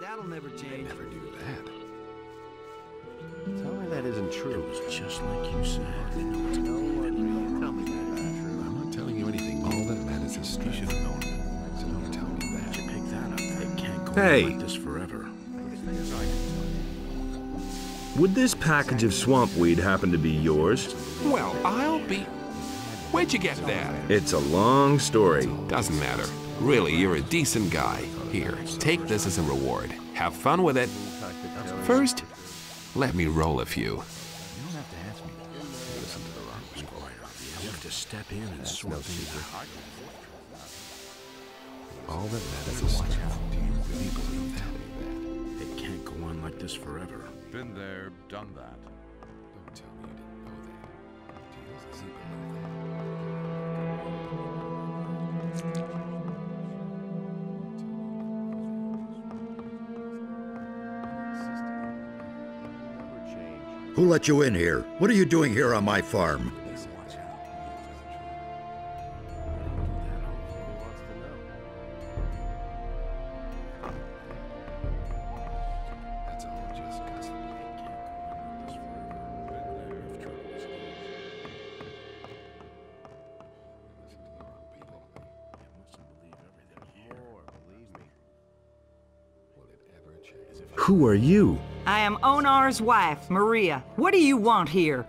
That'll never change. I never do that. Tell me that isn't true. It was just like you said. No one will tell me that isn't true. I'm not telling you anything. All that matters is strength. You should have known. So don't tell me that. You pick that up. They can't go on like this forever. Would this package of swampweed happen to be yours? Well, I'll be... Where'd you get that? It's a long story. Doesn't matter. Really, you're a decent guy. Here, take this as a reward. Have fun with it. First, let me roll a few. You have to step in and swap things. All that matters is strength. Do you really believe that? It can't go on like this forever. Been there, done that. Don't tell me you didn't know that. Do you see that? Who let you in here? What are you doing here on my farm? Who are you? I am Onar's wife, Maria. What do you want here?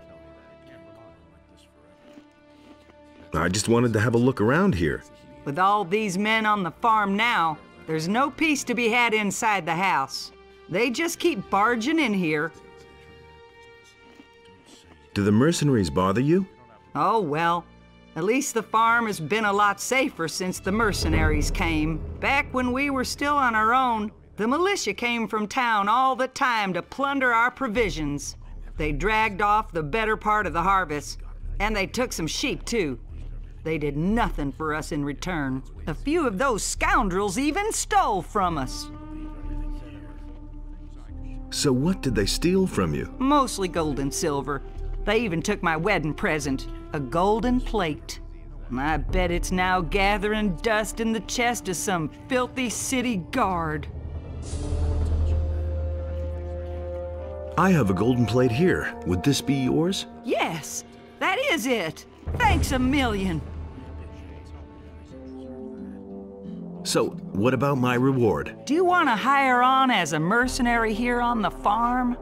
I just wanted to have a look around here. With all these men on the farm now, there's no peace to be had inside the house. They just keep barging in here. Do the mercenaries bother you? Oh, well. At least the farm has been a lot safer since the mercenaries came. Back when we were still on our own, the militia came from town all the time to plunder our provisions. They dragged off the better part of the harvest, and they took some sheep too. They did nothing for us in return. A few of those scoundrels even stole from us. So what did they steal from you? Mostly gold and silver. They even took my wedding present, a golden plate. I bet it's now gathering dust in the chest of some filthy city guard. I have a golden plate here. Would this be yours? Yes, that is it. Thanks a million. So, what about my reward? Do you want to hire on as a mercenary here on the farm?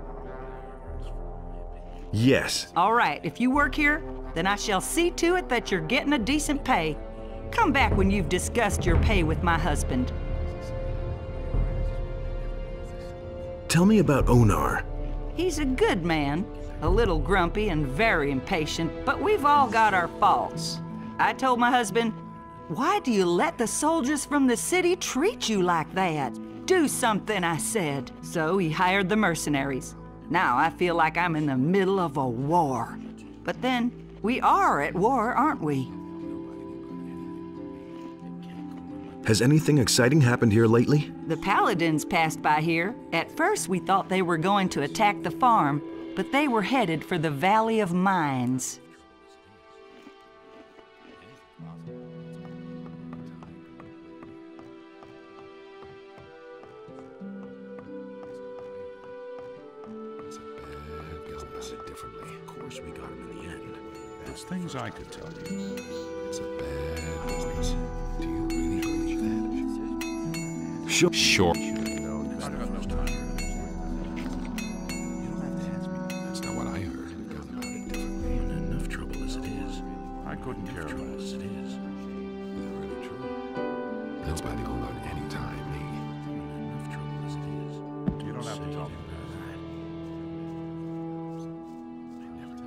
Yes. All right, if you work here, then I shall see to it that you're getting a decent pay. Come back when you've discussed your pay with my husband. Tell me about Onar. He's a good man, a little grumpy and very impatient, but we've all got our faults. I told my husband, why do you let the soldiers from the city treat you like that? Do something, I said. So he hired the mercenaries. Now I feel like I'm in the middle of a war. But then, we are at war, aren't we? Has anything exciting happened here lately? The Paladins passed by here. At first we thought they were going to attack the farm, but they were headed for the Valley of Mines. Of course we got him in the end. There's things I could tell you. It's a bad business. Do you really believe? Sure. That's not what I heard. Enough trouble as it is. I couldn't care less. That's by the old on any time, me. Enough trouble as it is. You don't have to tell me that. I never tell you that.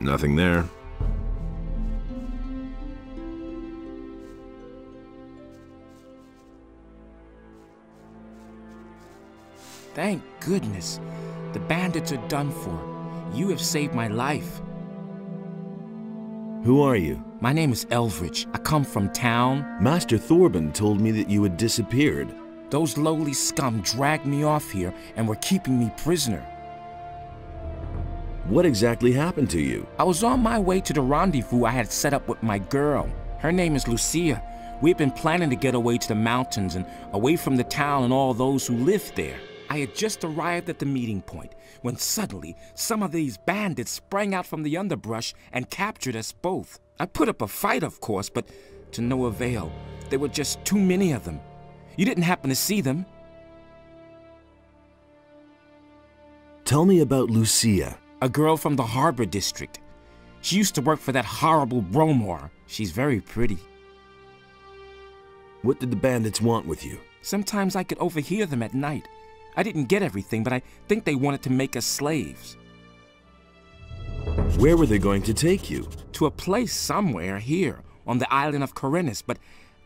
Nothing there. Thank goodness. The bandits are done for. You have saved my life. Who are you? My name is Elvridge. I come from town. Master Thorben told me that you had disappeared. Those lowly scum dragged me off here and were keeping me prisoner. What exactly happened to you? I was on my way to the rendezvous I had set up with my girl. Her name is Lucia. We've been planning to get away to the mountains and away from the town and all those who live there. I had just arrived at the meeting point when suddenly some of these bandits sprang out from the underbrush and captured us both. I put up a fight, of course, but to no avail. There were just too many of them. You didn't happen to see them? Tell me about Lucia. A girl from the harbor district. She used to work for that horrible Bromar. She's very pretty. What did the bandits want with you? Sometimes I could overhear them at night. I didn't get everything, but I think they wanted to make us slaves. Where were they going to take you? To a place somewhere here, on the island of Khorinis, but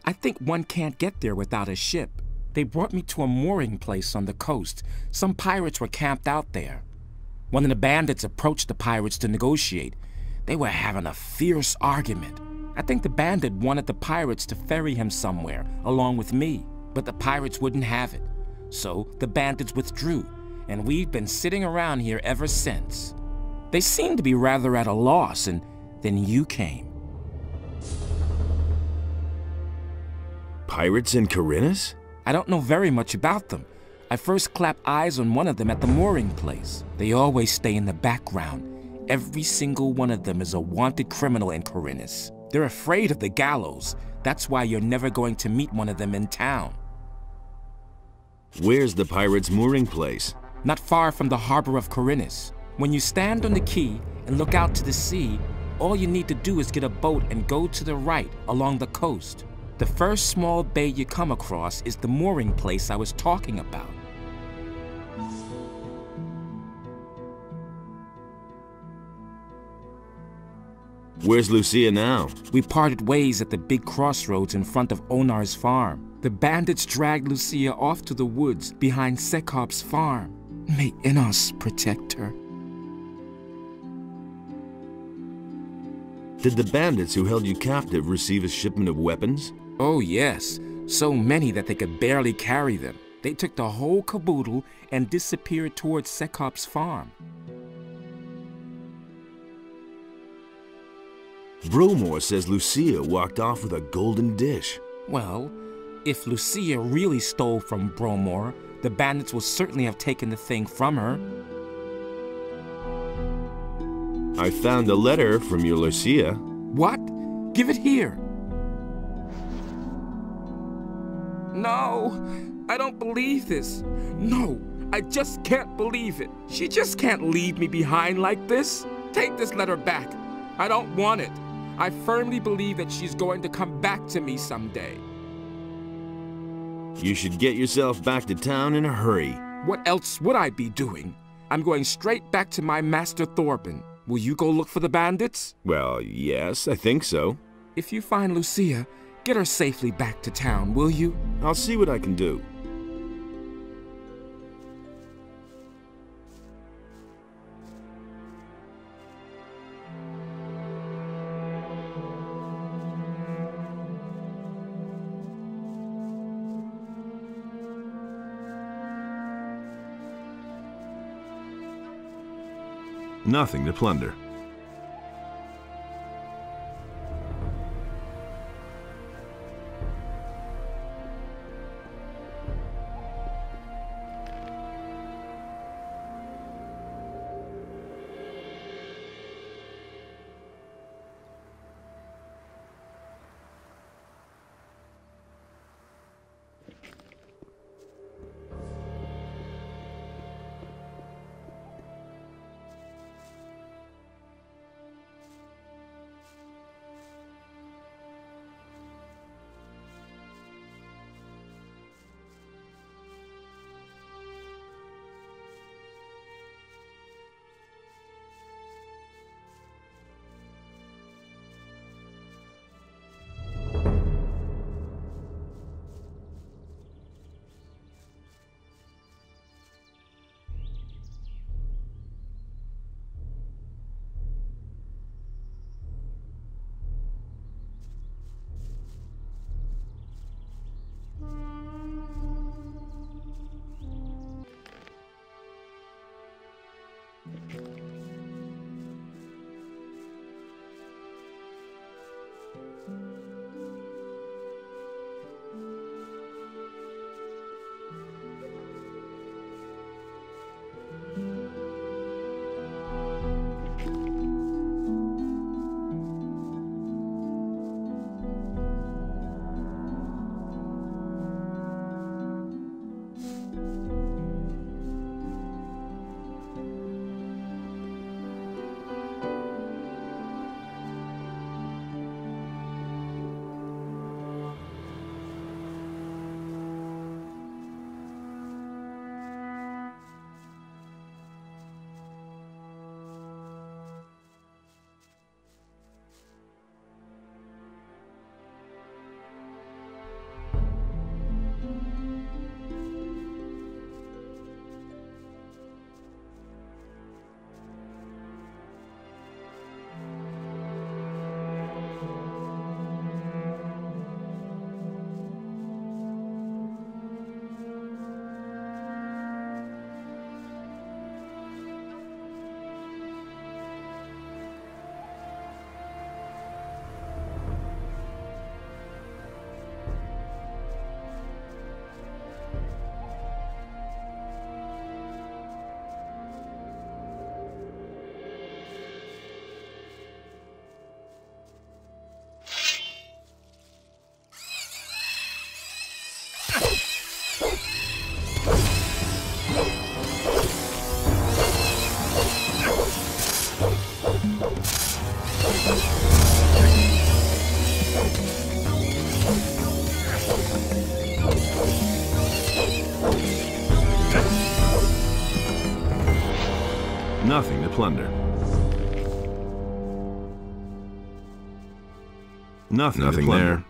I think one can't get there without a ship. They brought me to a mooring place on the coast. Some pirates were camped out there. One of the bandits approached the pirates to negotiate. They were having a fierce argument. I think the bandit wanted the pirates to ferry him somewhere, along with me. But the pirates wouldn't have it. So the bandits withdrew, and we've been sitting around here ever since. They seemed to be rather at a loss, and then you came. Pirates in Khorinis? I don't know very much about them. I first clapped eyes on one of them at the mooring place. They always stay in the background. Every single one of them is a wanted criminal in Khorinis. They're afraid of the gallows. That's why you're never going to meet one of them in town. Where's the pirates' mooring place? Not far from the harbor of Khorinis. When you stand on the quay and look out to the sea, all you need to do is get a boat and go to the right along the coast. The first small bay you come across is the mooring place I was talking about. Where's Lucia now? We parted ways at the big crossroads in front of Onar's farm. The bandits dragged Lucia off to the woods behind Sekop's farm. May Enos protect her. Did the bandits who held you captive receive a shipment of weapons? Oh yes, so many that they could barely carry them. They took the whole caboodle and disappeared towards Sekop's farm. Bromar says Lucia walked off with a golden dish. Well, if Lucia really stole from Bromar, the bandits will certainly have taken the thing from her. I found a letter from your Lucia. What? Give it here. No, I don't believe this. No, I just can't believe it. She just can't leave me behind like this. Take this letter back. I don't want it. I firmly believe that she's going to come back to me someday. You should get yourself back to town in a hurry. What else would I be doing? I'm going straight back to my master Thorben. Will you go look for the bandits? Well, yes, I think so. If you find Lucia, get her safely back to town, will you? I'll see what I can do. Nothing to plunder. Nothing to plunder. Nothing there.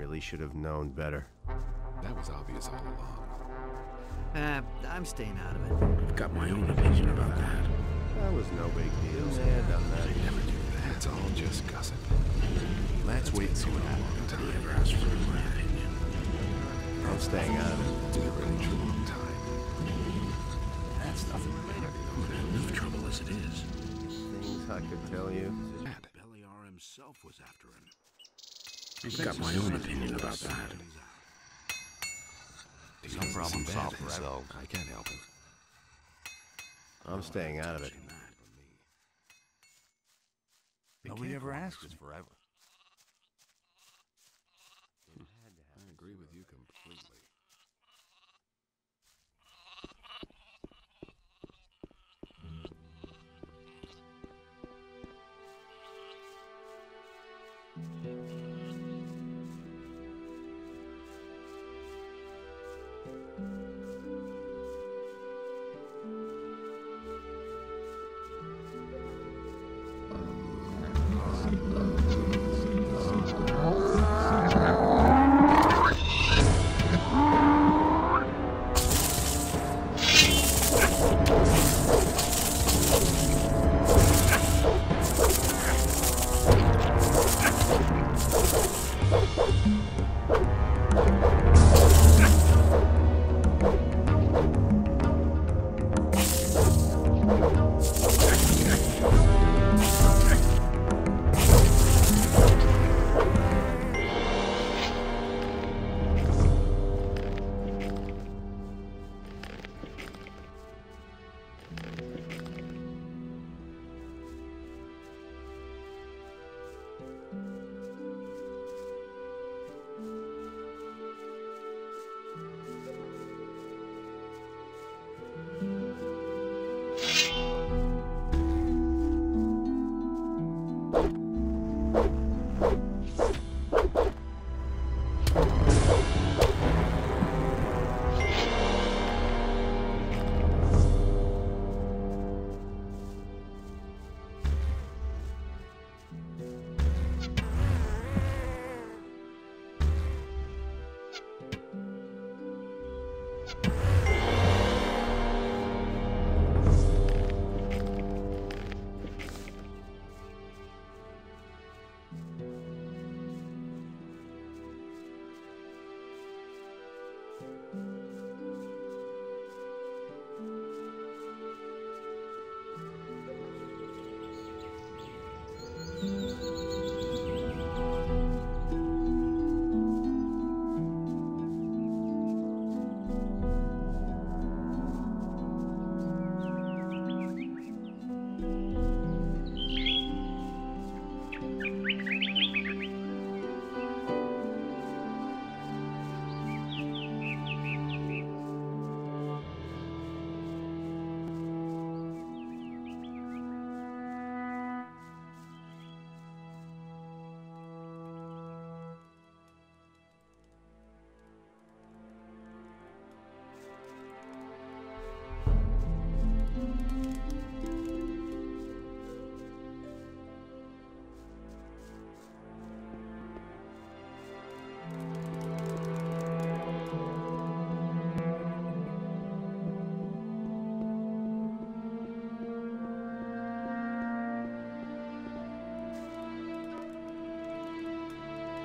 really should have known better. That was obvious all along. I'm staying out of it. I've got my own opinion about that. That was no big deal. They had done that. They never do that. It's all just gossip. Let's wait until a long time. Ever asked for my opinion. I'm staying out of it. It's been a really long time. That's nothing. We've had enough trouble as it is. Things I could tell you. Belliar himself was after him. I've got my own opinion about that. Some problems solve themselves. I can't help it. I'm staying out of it. Nobody ever asks me. Forever. I agree with you completely.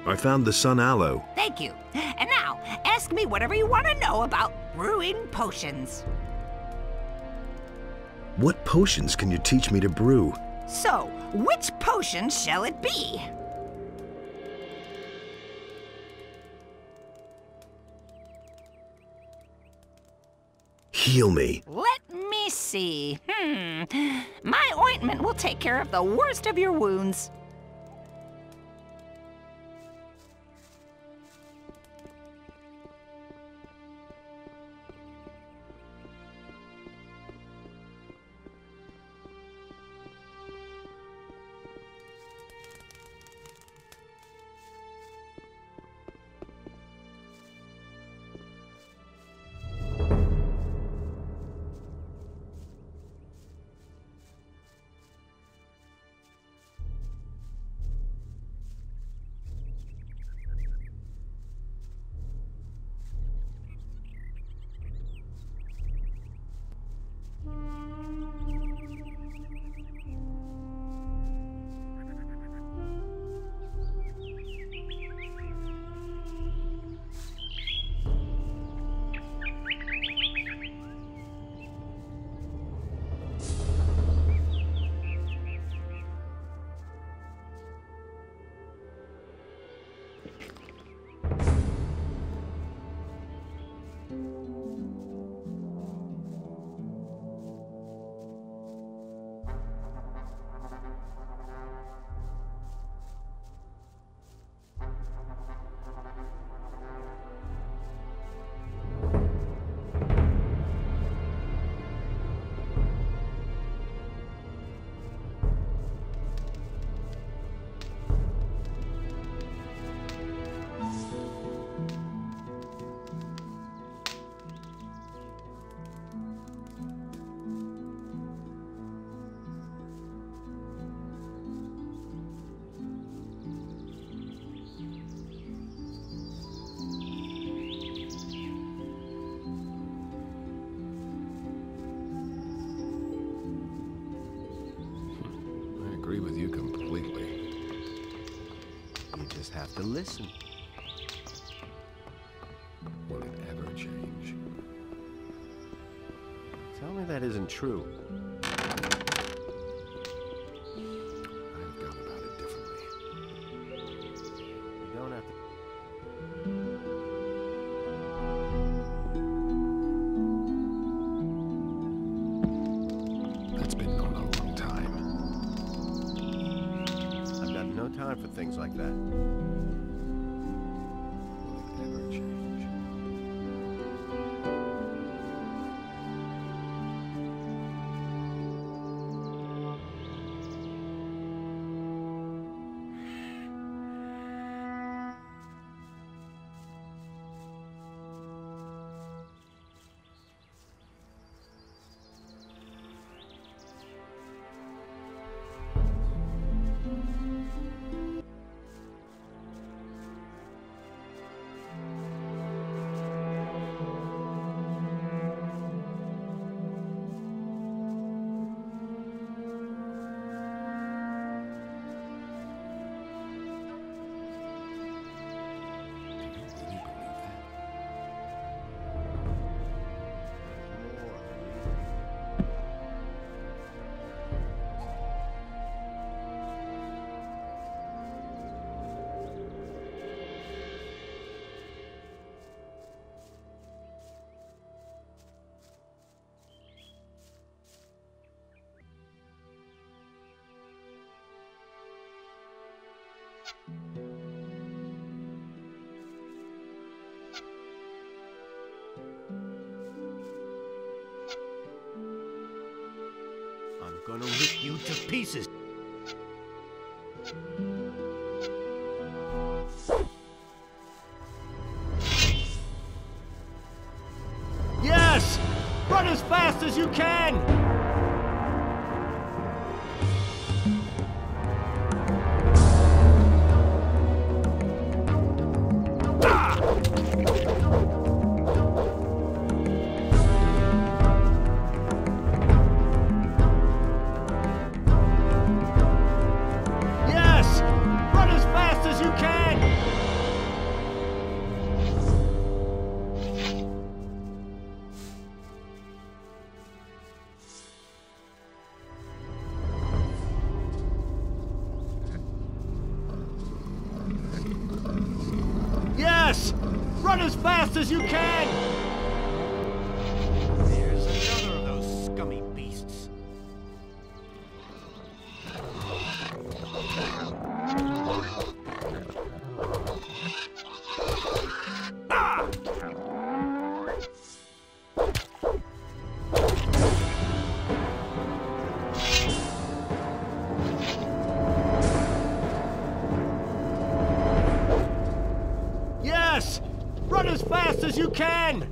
I found the sun aloe. Thank you. And now, ask me whatever you want to know about brewing potions. What potions can you teach me to brew? So, which potion shall it be? Heal me. Let me see. My ointment will take care of the worst of your wounds. listen. Will it ever change? Tell me that isn't true. I've gone about it differently. You don't have to. Time for things like that. Will it ever change? I'm gonna rip you to pieces. Yes! Run as fast as you can! Run as fast as you can! There's another of those scummy beasts. Ah! Yes! Run as fast as you can!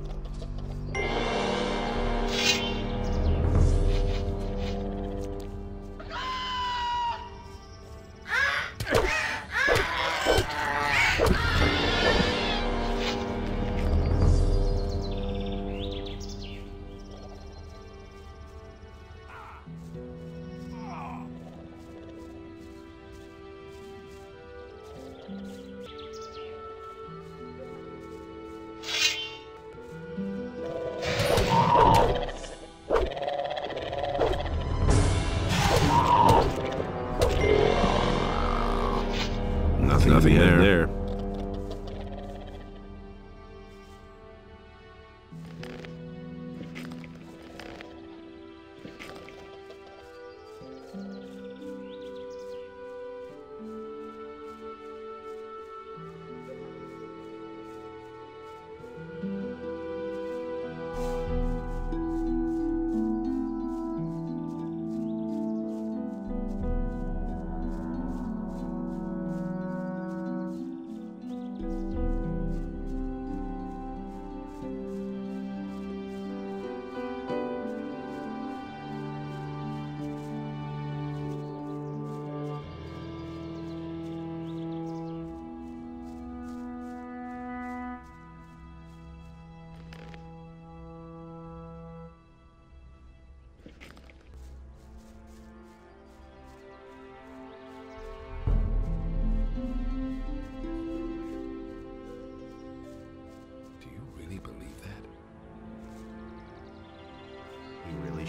Nothing there.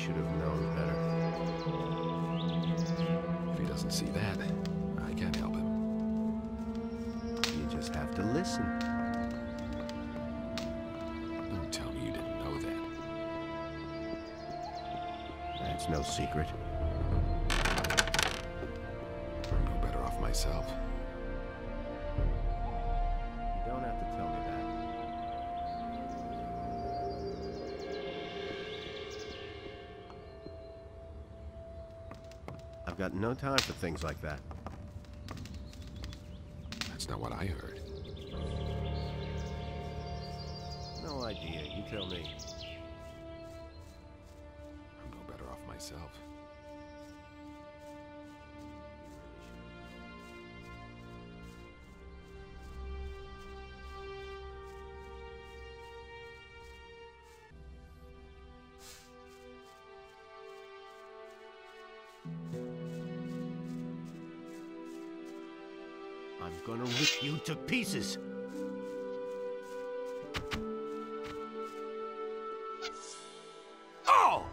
should have known better. If he doesn't see that, I can't help him. You just have to listen. Don't tell me you didn't know that. That's no secret. I'm no better off myself. You don't have to tell me that. I've got no time for things like that. That's not what I heard. No idea. You tell me. I'm no better off myself. To pieces. Oh!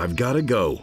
I've got to go.